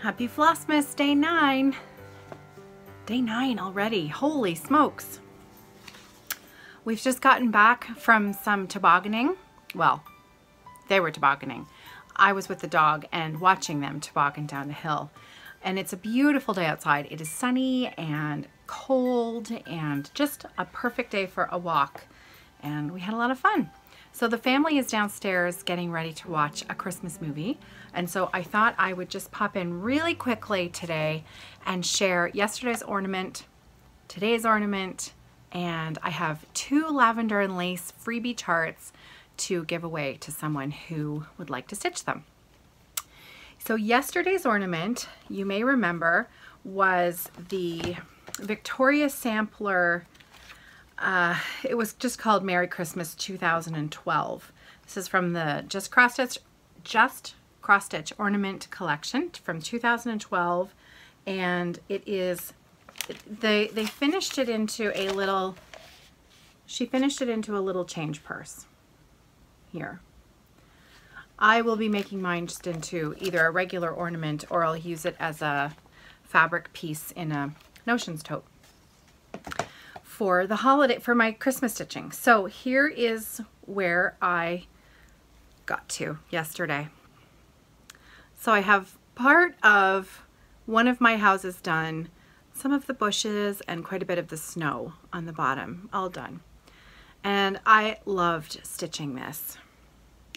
Happy Flossmas, day 9. Day 9 already, holy smokes. We've just gotten back from some tobogganing. Well, they were tobogganing. I was with the dog and watching them toboggan down the hill. And it's a beautiful day outside. It is sunny and cold and just a perfect day for a walk. And we had a lot of fun. So the family is downstairs getting ready to watch a Christmas movie, and so I thought I would just pop in really quickly today and share yesterday's ornament, today's ornament, and I have 2 Lavender and Lace freebie charts to give away to someone who would like to stitch them. So yesterday's ornament, you may remember, was the Victoria Sampler. It was just called Merry Christmas 2012. This is from the Just Cross Stitch Ornament Collection from 2012, and it is they finished it into a little. She finished it into a little change purse. Here, I will be making mine just into either a regular ornament or I'll use it as a fabric piece in a notions tote for the holiday, for my Christmas stitching. So here is where I got to yesterday. So I have part of one of my houses done, some of the bushes and quite a bit of the snow on the bottom, all done. And I loved stitching this.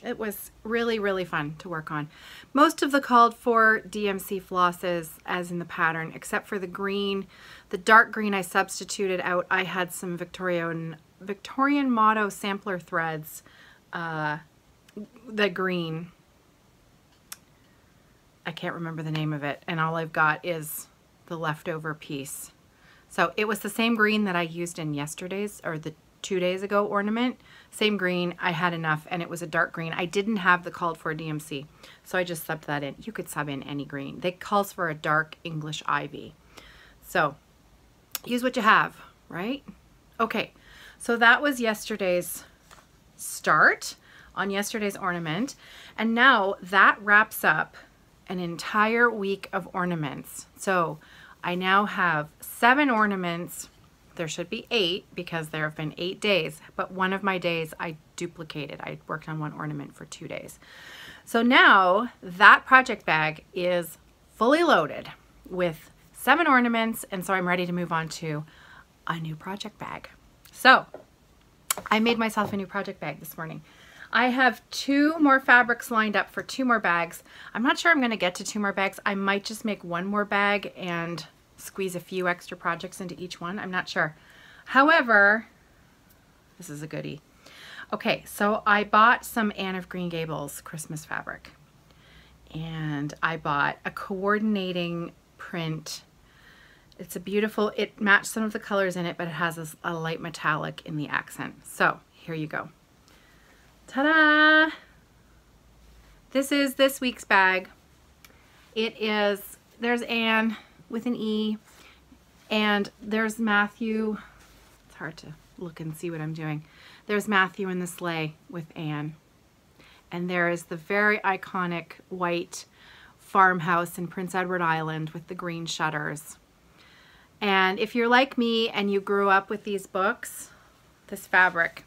It was really, really fun to work on. Most of the called for DMC flosses as in the pattern, except for the green, the dark green I substituted out. I had some Victorian motto sampler threads, the green. I can't remember the name of it, and all I've got is the leftover piece. So it was the same green that I used in yesterday's, or the 2 days ago ornament, same green. I had enough, and it was a dark green. I didn't have the called for DMC, so I just subbed that in. You could sub in any green. They calls for a dark English ivy. So use what you have, right? Okay, so that was yesterday's start on yesterday's ornament, and now that wraps up an entire week of ornaments. So I now have 7 ornaments. There should be 8 because there have been 8 days, but one of my days I duplicated. I worked on one ornament for 2 days. So now that project bag is fully loaded with 7 ornaments, and so I'm ready to move on to a new project bag. So I made myself a new project bag this morning. I have 2 more fabrics lined up for 2 more bags. I'm not sure I'm going to get to 2 more bags. I might just make 1 more bag and squeeze a few extra projects into each one. I'm not sure. However, this is a goodie. Okay, so I bought some Anne of Green Gables Christmas fabric, and I bought a coordinating print. It's a beautiful, it matched some of the colors in it, but it has a light metallic in the accent. So here you go. Ta-da! This is this week's bag. It is, there's Anne with an E, and there's Matthew. It's hard to look and see what I'm doing. There's Matthew in the sleigh with Anne, and there is the very iconic white farmhouse in Prince Edward Island with the green shutters. And if you're like me and you grew up with these books, this fabric,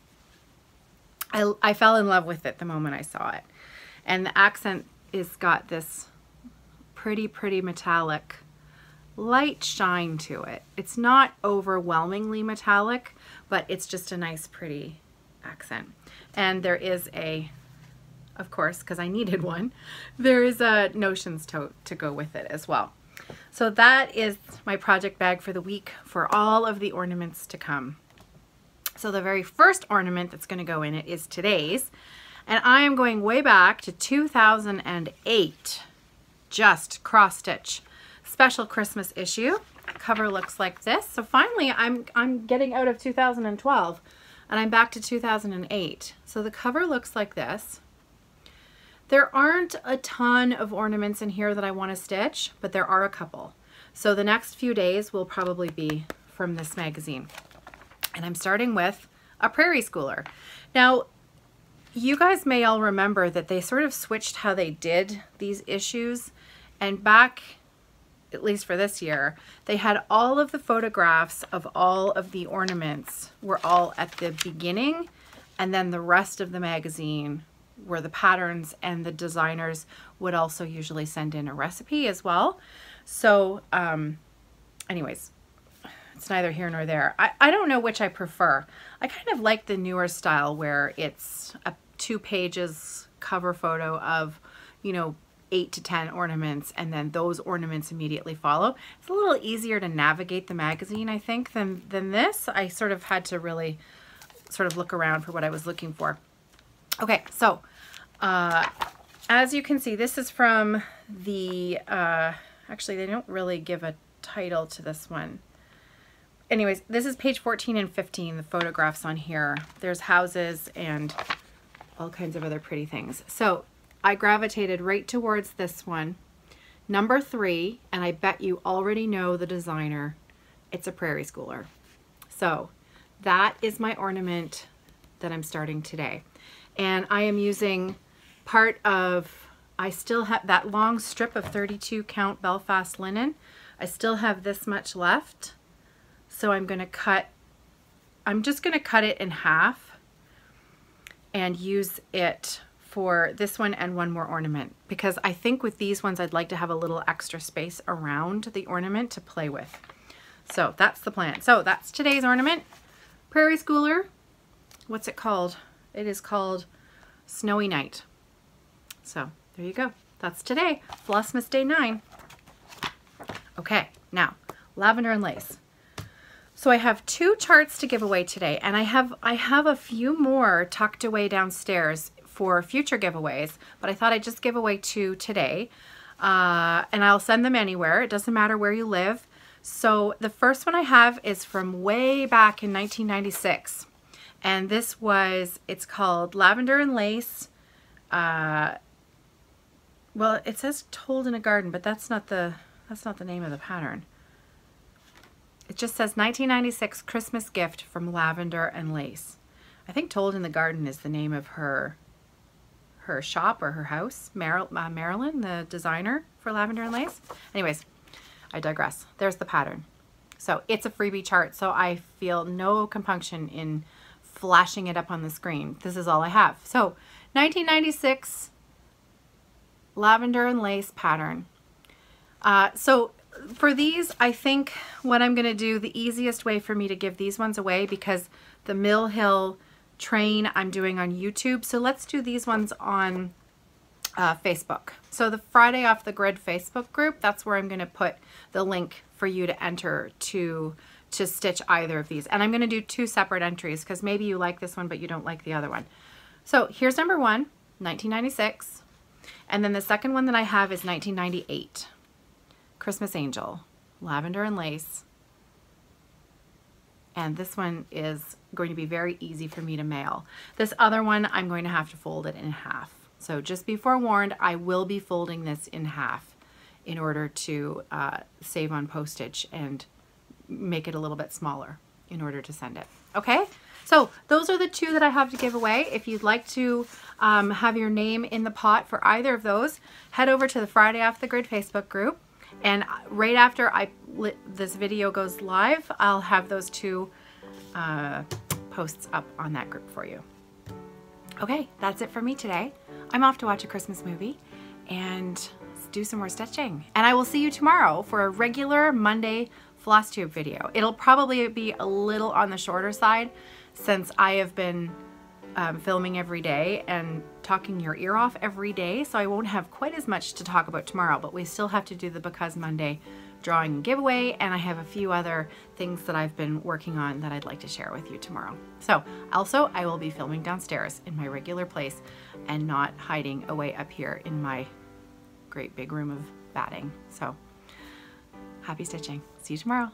I fell in love with it the moment I saw it. And the accent is got this pretty, pretty metallic light shine to it. It's not overwhelmingly metallic, but it's just a nice pretty accent. And there is a, of course, because I needed one, there is a notions tote to go with it as well. So that is my project bag for the week for all of the ornaments to come. So the very first ornament that's going to go in it is today's, and I am going way back to 2008, Just Cross Stitch special Christmas issue. The cover looks like this. So finally I'm getting out of 2012. and I'm back to 2008. So the cover looks like this. There aren't a ton of ornaments in here that I want to stitch, but there are a couple. So the next few days will probably be from this magazine. And I'm starting with a Prairie Schooler. Now, you guys may all remember that they sort of switched how they did these issues, and back, at least for this year, they had all of the photographs of all of the ornaments were all at the beginning, and then the rest of the magazine were the patterns, and the designers would also usually send in a recipe as well. So anyways, it's neither here nor there. I don't know which I prefer. I kind of like the newer style where it's a 2 pages cover photo of, you know, 8 to 10 ornaments, and then those ornaments immediately follow. It's a little easier to navigate the magazine, I think, than this. I sort of had to really sort of look around for what I was looking for. Okay, so as you can see, this is from the, actually they don't really give a title to this one. Anyways, this is page 14 and 15, the photographs on here. There's houses and all kinds of other pretty things. So I gravitated right towards this one, number 3, and I bet you already know the designer. It's a Prairie Schooler. So that is my ornament that I'm starting today. And I am using part of, I still have that long strip of 32 count Belfast linen. I still have this much left. So I'm going to cut, I'm just going to cut it in half and use it for this one and one more ornament, because I think with these ones I'd like to have a little extra space around the ornament to play with. So that's the plan. So that's today's ornament, Prairie Schooler. What's it called? It is called Snowy Night. So there you go. That's today, Flossmas Day 9. Okay, now Lavender and Lace. So I have 2 charts to give away today, and I have a few more tucked away downstairs for future giveaways, but I thought I'd just give away 2 today, and I'll send them anywhere. It doesn't matter where you live. So the first one I have is from way back in 1996. And this was, it's called Lavender and Lace. Well, it says Told in a Garden, but that's not the name of the pattern. It just says 1996 Christmas gift from Lavender and Lace. I think Told in the Garden is the name of her shop or her house. Marilyn, the designer for Lavender and Lace. Anyways, I digress. There's the pattern. So it's a freebie chart, so I feel no compunction in flashing it up on the screen. This is all I have. So 1996 Lavender and Lace pattern. So for these, I think what I'm going to do, the easiest way for me to give these ones away, because the Mill Hill train I'm doing on YouTube. So let's do these ones on Facebook. So the Friday Off the Grid Facebook group, that's where I'm going to put the link for you to enter to stitch either of these. And I'm going to do 2 separate entries, because maybe you like this one but you don't like the other one. So here's number 1, 1996, and then the second one that I have is 1998, Christmas Angel, Lavender and Lace, and this one is going to be very easy for me to mail. This other one I'm going to have to fold it in half. So just be forewarned, I will be folding this in half in order to save on postage and make it a little bit smaller in order to send it. Okay, so those are the 2 that I have to give away. If you'd like to have your name in the pot for either of those, head over to the Friday Off the Grid Facebook group, and right after this video goes live, I'll have those 2 posts up on that group for you. Okay, that's it for me today. I'm off to watch a Christmas movie and do some more stitching, and I will see you tomorrow for a regular Monday Flosstube video. It'll probably be a little on the shorter side, since I have been filming every day and talking your ear off every day, so I won't have quite as much to talk about tomorrow, but we still have to do the Because Monday drawing and giveaway, and I have a few other things that I've been working on that I'd like to share with you tomorrow. So also, I will be filming downstairs in my regular place and not hiding away up here in my great big room of batting. So happy stitching. See you tomorrow.